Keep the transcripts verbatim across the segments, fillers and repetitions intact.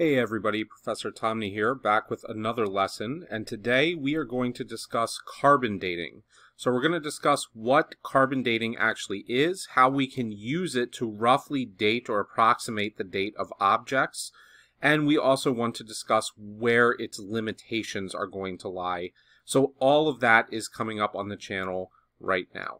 Hey everybody, Professor Tomney here, back with another lesson, and today we are going to discuss carbon dating. So we're going to discuss what carbon dating actually is, how we can use it to roughly date or approximate the date of objects, and we also want to discuss where its limitations are going to lie. So all of that is coming up on the channel right now.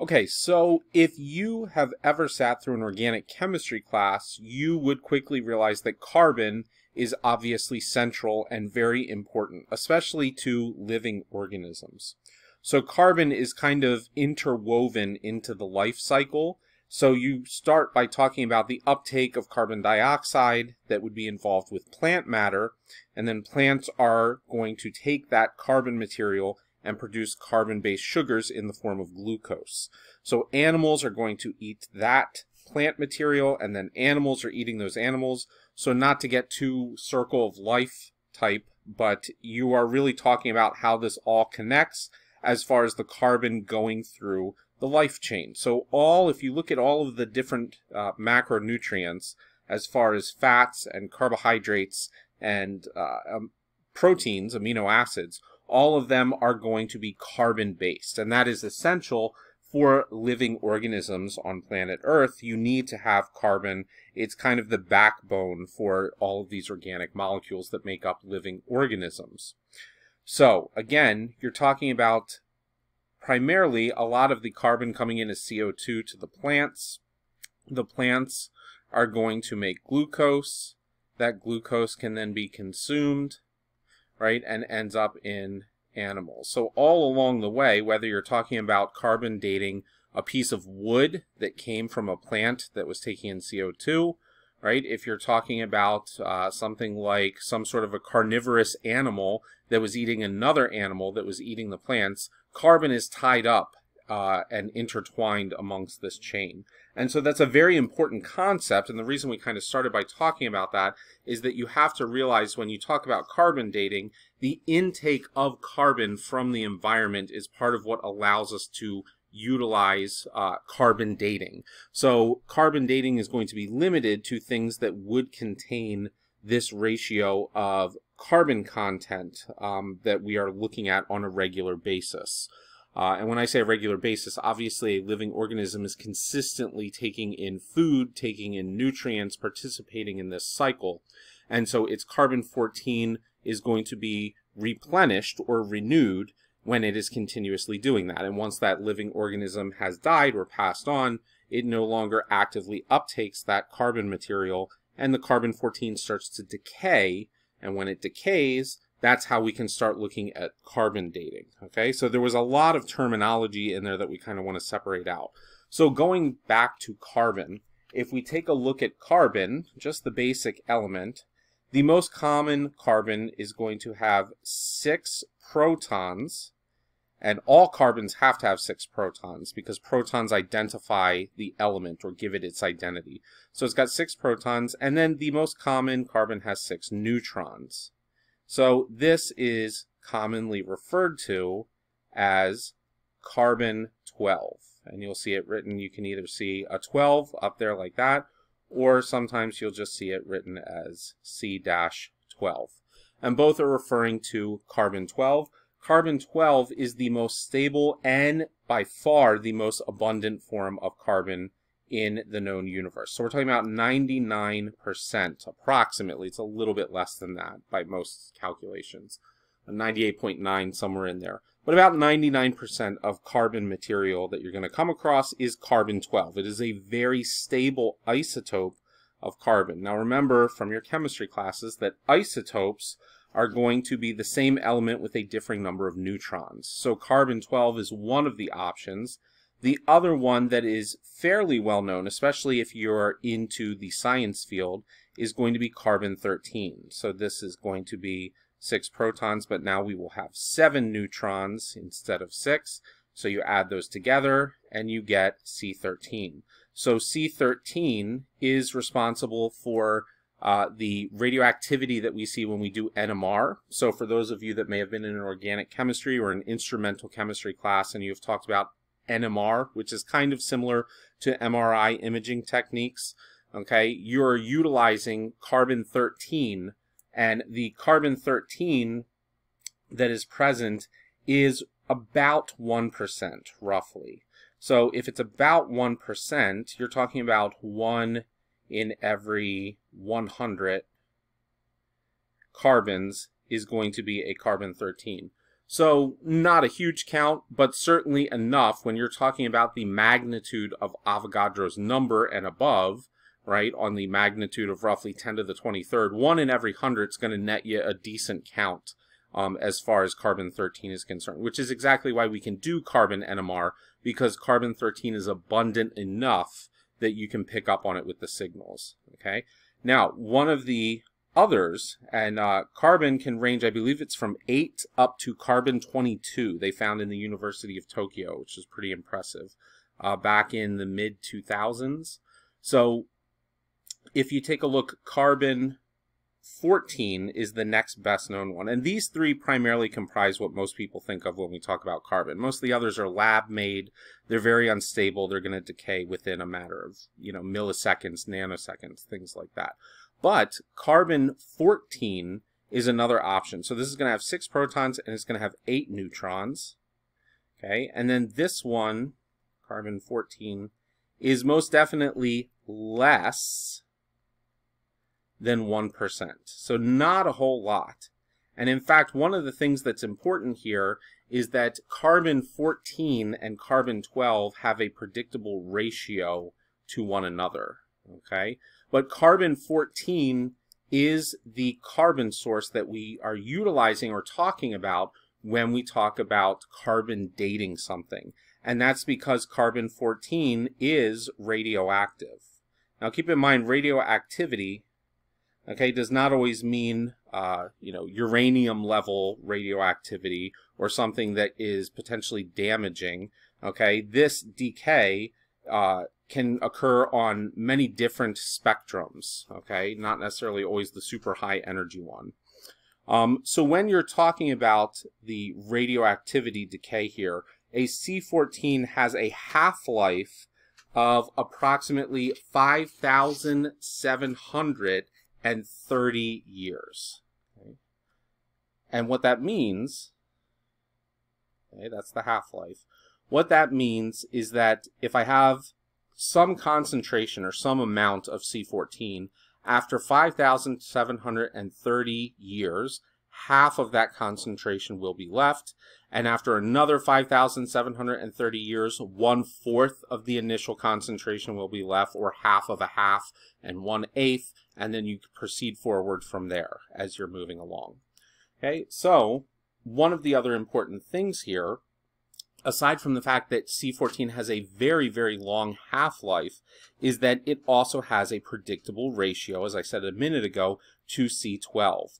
Okay, so if you have ever sat through an organic chemistry class, you would quickly realize that carbon is obviously central and very important, especially to living organisms. So carbon is kind of interwoven into the life cycle. So you start by talking about the uptake of carbon dioxide that would be involved with plant matter, and then plants are going to take that carbon material and produce carbon-based sugars in the form of glucose. So animals are going to eat that plant material, and then animals are eating those animals. So not to get too circle of life type, but you are really talking about how this all connects as far as the carbon going through the life chain. So all, if you look at all of the different uh, macronutrients, as far as fats and carbohydrates and uh, um, proteins, amino acids, all of them are going to be carbon-based, and that is essential for living organisms on planet Earth. You need to have carbon. It's kind of the backbone for all of these organic molecules that make up living organisms. So again, you're talking about primarily a lot of the carbon coming in as C O two to the plants. The plants are going to make glucose. That glucose can then be consumed, right, and ends up in animals. So all along the way, whether you're talking about carbon dating a piece of wood that came from a plant that was taking in C O two, right, if you're talking about uh, something like some sort of a carnivorous animal that was eating another animal that was eating the plants, carbon is tied up uh, and intertwined amongst this chain. And so that's a very important concept, and the reason we kind of started by talking about that is that you have to realize when you talk about carbon dating, the intake of carbon from the environment is part of what allows us to utilize uh, carbon dating. So carbon dating is going to be limited to things that would contain this ratio of carbon content um, that we are looking at on a regular basis. Uh, and when I say a regular basis, obviously a living organism is consistently taking in food, taking in nutrients, participating in this cycle. And so its carbon fourteen is going to be replenished or renewed when it is continuously doing that. And once that living organism has died or passed on, it no longer actively uptakes that carbon material, and the carbon fourteen starts to decay. And when it decays, that's how we can start looking at carbon dating, okay? So there was a lot of terminology in there that we kind of want to separate out. So going back to carbon, if we take a look at carbon, just the basic element, the most common carbon is going to have six protons, and all carbons have to have six protons because protons identify the element or give it its identity. So it's got six protons, and then the most common carbon has six neutrons. So this is commonly referred to as carbon twelve, and you'll see it written. You can either see a twelve up there like that, or sometimes you'll just see it written as C twelve. And both are referring to carbon twelve. Carbon twelve is the most stable and by far the most abundant form of carbon in the known universe. So we're talking about ninety-nine percent approximately. It's a little bit less than that by most calculations, ninety-eight point nine somewhere in there. But about ninety-nine percent of carbon material that you're going to come across is carbon twelve. It is a very stable isotope of carbon. Now remember from your chemistry classes that isotopes are going to be the same element with a differing number of neutrons. So carbon twelve is one of the options. The other one that is fairly well known, especially if you're into the science field, is going to be carbon thirteen. So this is going to be six protons, but now we will have seven neutrons instead of six. So you add those together and you get C thirteen. So C thirteen is responsible for uh, the radioactivity that we see when we do N M R. So for those of you that may have been in an organic chemistry or an instrumental chemistry class and you've talked about N M R, which is kind of similar to M R I imaging techniques, okay, you're utilizing carbon thirteen, and the carbon thirteen that is present is about one percent roughly. So if it's about one percent, you're talking about one in every one hundred carbons is going to be a carbon thirteen. So not a huge count, but certainly enough when you're talking about the magnitude of Avogadro's number and above, right, on the magnitude of roughly ten to the twenty-third, one in every one hundred is going to net you a decent count Um, as far as carbon thirteen is concerned, which is exactly why we can do carbon N M R, because carbon thirteen is abundant enough that you can pick up on it with the signals. Okay. Now, one of the others, and uh, carbon can range, I believe it's from eight up to carbon twenty-two, they found in the University of Tokyo, which is pretty impressive, uh, back in the mid two thousands. So if you take a look, carbon fourteen is the next best known one, and these three primarily comprise what most people think of when we talk about carbon. Most of the others are lab made, they're very unstable, they're going to decay within a matter of, you know, milliseconds, nanoseconds, things like that. But carbon fourteen is another option. So this is going to have six protons and it's going to have eight neutrons, okay? And then this one, carbon fourteen, is most definitely less than one percent. So not a whole lot. And in fact, one of the things that's important here is that carbon fourteen and carbon twelve have a predictable ratio to one another, okay? But carbon fourteen is the carbon source that we are utilizing or talking about when we talk about carbon dating something. And that's because carbon fourteen is radioactive. Now keep in mind, radioactivity, okay, does not always mean, uh, you know, uranium level radioactivity or something that is potentially damaging, okay? This decay uh, can occur on many different spectrums, okay? Not necessarily always the super high energy one. Um, so when you're talking about the radioactivity decay here, a C fourteen has a half-life of approximately five thousand seven hundred and thirty years, okay? And what that means, okay, that's the half-life. What that means is that if I have some concentration or some amount of C fourteen, after five thousand seven hundred thirty years, half of that concentration will be left, and after another five thousand seven hundred thirty years, one-fourth of the initial concentration will be left, or half of a half and one-eighth, and then you proceed forward from there as you're moving along. Okay, so one of the other important things here, aside from the fact that C fourteen has a very, very long half-life, is that it also has a predictable ratio, as I said a minute ago, to C twelve.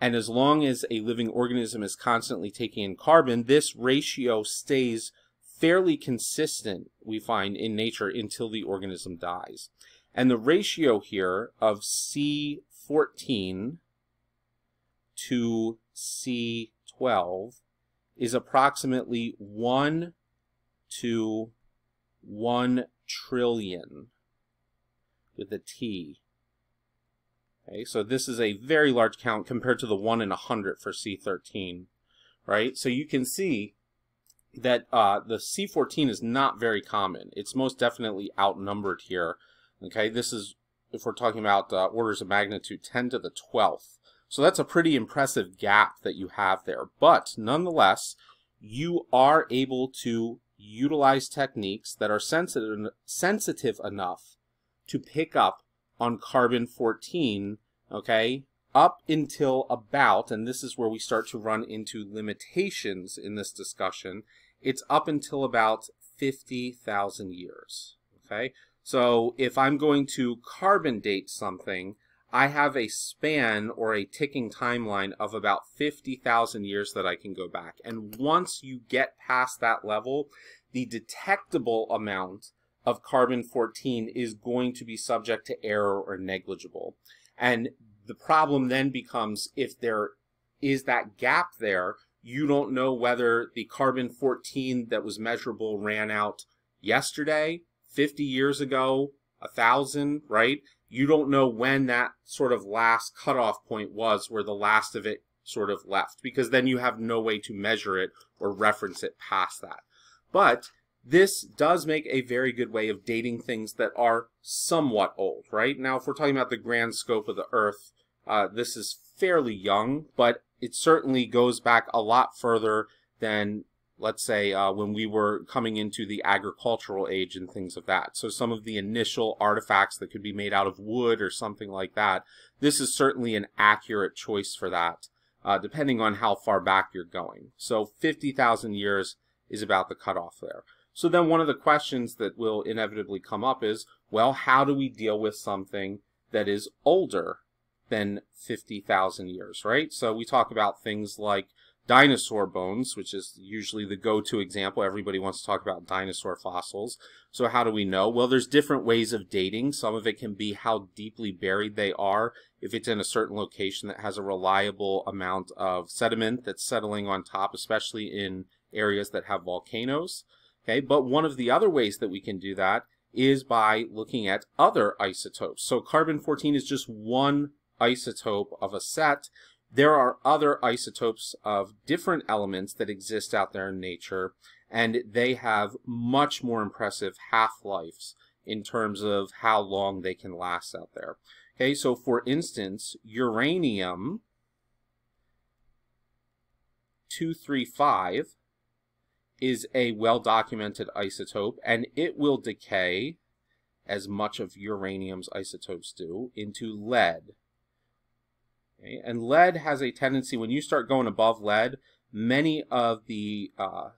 And as long as a living organism is constantly taking in carbon, this ratio stays fairly consistent, we find, in nature until the organism dies. And the ratio here of C fourteen to C twelve is approximately one to one trillion, with a T. Okay, so this is a very large count compared to the one in one hundred for C thirteen, right? So you can see that uh, the C fourteen is not very common. It's most definitely outnumbered here, okay? This is, if we're talking about uh, orders of magnitude, ten to the twelfth. So that's a pretty impressive gap that you have there. But nonetheless, you are able to utilize techniques that are sensitive, sensitive enough to pick up on carbon fourteen, okay, up until about, and this is where we start to run into limitations in this discussion, it's up until about fifty thousand years, okay? So if I'm going to carbon date something, I have a span or a ticking timeline of about fifty thousand years that I can go back. And once you get past that level, the detectable amount of carbon fourteen is going to be subject to error or negligible. And the problem then becomes, if there is that gap there, you don't know whether the carbon fourteen that was measurable ran out yesterday, fifty years ago, a thousand, right? You don't know when that sort of last cutoff point was, where the last of it sort of left, because then you have no way to measure it or reference it past that. But this does make a very good way of dating things that are somewhat old, right? Now, if we're talking about the grand scope of the Earth, uh, this is fairly young, but it certainly goes back a lot further than, let's say, uh, when we were coming into the agricultural age and things of that. So some of the initial artifacts that could be made out of wood or something like that, this is certainly an accurate choice for that, uh, depending on how far back you're going. So fifty thousand years is about the cutoff there. So then one of the questions that will inevitably come up is, well, how do we deal with something that is older than fifty thousand years, right? So we talk about things like dinosaur bones, which is usually the go-to example. Everybody wants to talk about dinosaur fossils. So how do we know? Well, there's different ways of dating. Some of it can be how deeply buried they are. If it's in a certain location that has a reliable amount of sediment that's settling on top, especially in areas that have volcanoes. Okay, but one of the other ways that we can do that is by looking at other isotopes. So carbon fourteen is just one isotope of a set. There are other isotopes of different elements that exist out there in nature, and they have much more impressive half-lives in terms of how long they can last out there. Okay, so for instance, uranium two thirty-five is a well-documented isotope, and it will decay, as much of uranium's isotopes do, into lead. Okay. And lead has a tendency, when you start going above lead, many of the, uh,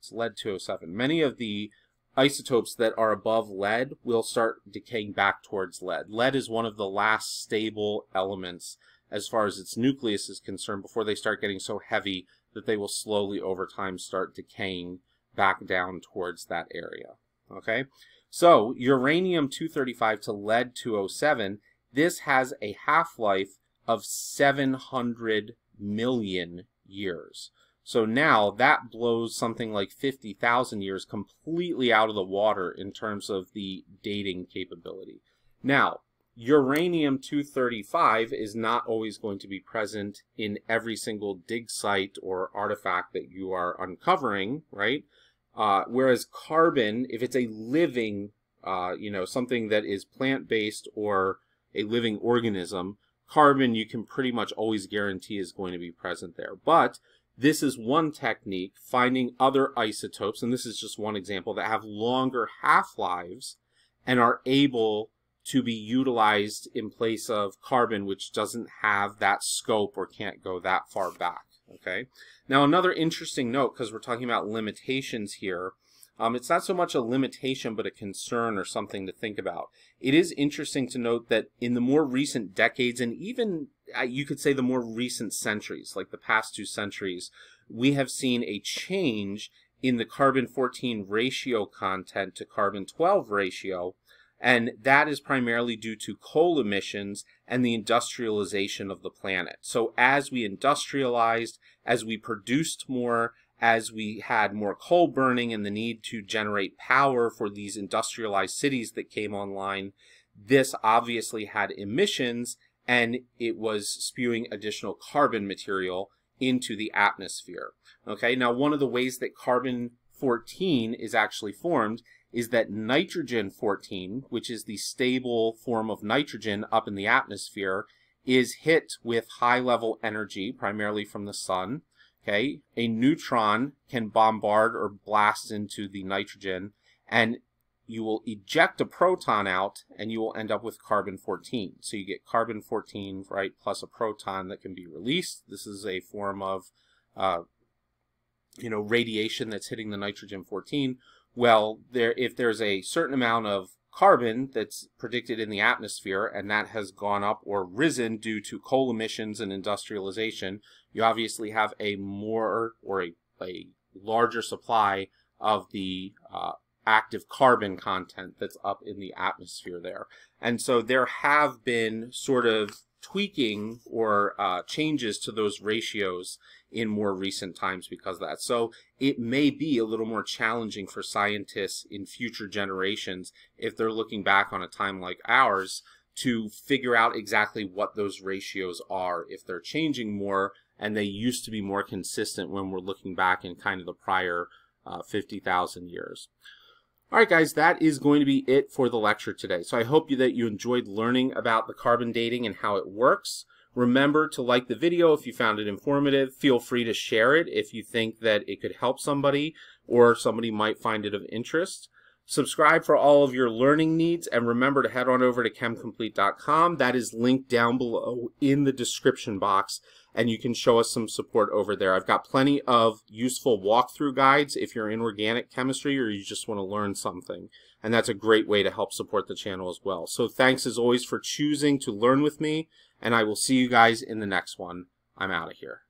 it's lead two oh seven, many of the isotopes that are above lead will start decaying back towards lead. Lead is one of the last stable elements as far as its nucleus is concerned before they start getting so heavy that they will slowly over time start decaying back down towards that area. Okay, so uranium two thirty-five to lead two oh seven, this has a half-life of seven hundred million years. So now that blows something like fifty thousand years completely out of the water in terms of the dating capability. Now, uranium two thirty-five is not always going to be present in every single dig site or artifact that you are uncovering, right? Uh, whereas carbon, if it's a living, uh, you know, something that is plant-based or a living organism, carbon you can pretty much always guarantee is going to be present there. But this is one technique, finding other isotopes, and this is just one example, that have longer half-lives and are able to be utilized in place of carbon, which doesn't have that scope or can't go that far back. Okay. Now, another interesting note, because we're talking about limitations here, Um, it's not so much a limitation, but a concern or something to think about. It is interesting to note that in the more recent decades, and even uh, you could say the more recent centuries, like the past two centuries, we have seen a change in the carbon fourteen ratio content to carbon twelve ratio, and that is primarily due to coal emissions and the industrialization of the planet. So as we industrialized, as we produced more, as we had more coal burning and the need to generate power for these industrialized cities that came online, this obviously had emissions, and it was spewing additional carbon material into the atmosphere. Okay, now one of the ways that carbon fourteen is actually formed is that nitrogen fourteen, which is the stable form of nitrogen up in the atmosphere, is hit with high-level energy, primarily from the sun. Okay, a neutron can bombard or blast into the nitrogen, and you will eject a proton out, and you will end up with carbon fourteen. So you get carbon fourteen, right, plus a proton that can be released. This is a form of, uh, you know, radiation that's hitting the nitrogen fourteen. Well, there, if there's a certain amount of carbon that's predicted in the atmosphere, and that has gone up or risen due to coal emissions and industrialization, you obviously have a more or a, a larger supply of the uh, active carbon content that's up in the atmosphere there. And so there have been sort of tweaking or uh, changes to those ratios in more recent times because of that. So it may be a little more challenging for scientists in future generations, if they're looking back on a time like ours, to figure out exactly what those ratios are if they're changing more, and they used to be more consistent when we're looking back in kind of the prior uh, fifty thousand years. All right, guys, that is going to be it for the lecture today. So I hope you, that you enjoyed learning about the carbon dating and how it works. Remember to like the video if you found it informative. Feel free to share it if you think that it could help somebody or somebody might find it of interest. Subscribe for all of your learning needs, and remember to head on over to Chem Complete dot com. That is linked down below in the description box, and you can show us some support over there. I've got plenty of useful walkthrough guides if you're in organic chemistry or you just want to learn something, and that's a great way to help support the channel as well. So thanks as always for choosing to learn with me, and I will see you guys in the next one. I'm out of here.